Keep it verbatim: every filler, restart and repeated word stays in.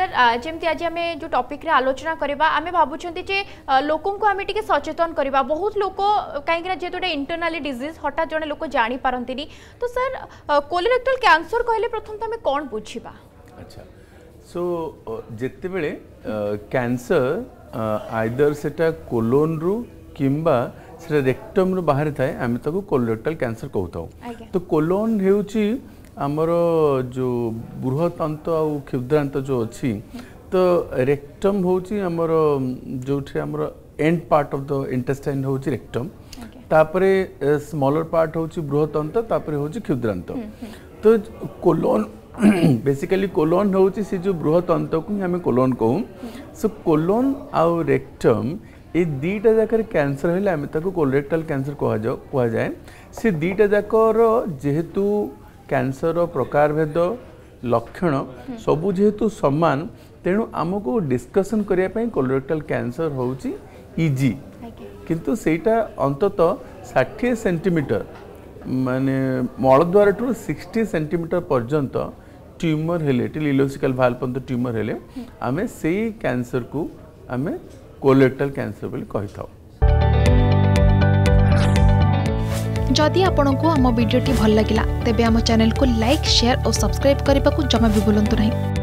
जेमती आज आम जो टॉपिक रे आलोचना करवा आम भावुंट जे लोक आम टे सचेतन करवा बहुत लोक कहीं जेहतु गोटे इंटरनाली डिजीज हटात जड़े लोक जापारती तो सर कोलोरेक्टल कैंसर कहले प्रथम तो आम कौन बुझा। अच्छा सो जिते बड़े कैंसर आइदर सेटा कोलोन रु किंबा सेटा रेक्टम रु बाहर थाए आम ताको कोलोरेक्टल कैंसर कहता। तो कोलोन हेउची आमर जो बृहतंत आउ क्षुद्रांत जो अच्छी तो रेक्टम होची आमर जो आमर end part of the intestine होची रेक्टम तापरे स्मॉलर पार्ट होची बृहतंत तापरे होची क्षुद्रांत। तो कोलोन बेसिकली कोलोन होची से जो बृहतंत को हमें कोलोन कहूँ। सो कोलोन आउ रेक्टम ये दीटा जाकर कैंसर हेले आम ताको कोलोरेक्टल कैंसर कह जाए। से दीटा जाकर जेहेतु कैंसर प्रकार भेद लक्षण सबू जेहेतु समान तेणु आमको डिस्कसन करने कोलोरेक्टल कैंसर होउची इजी किंतु सेटा अंतत साठ सेंटीमीटर माने मलद्वार ठू साठ सेंटीमीटर पर्यंत ट्यूमर हेले इलोसिकल वाल्व पर्यंत ट्यूमर हेले आमे सेई कैंसर को आमे कोलोरेक्टल कैंसर बोली कहिथाउ। जदि आपंक आम भिडी भल लगा तेब आम चैनल को लाइक शेयर और सब्सक्राइब करने को जमा भी भूलु नहीं।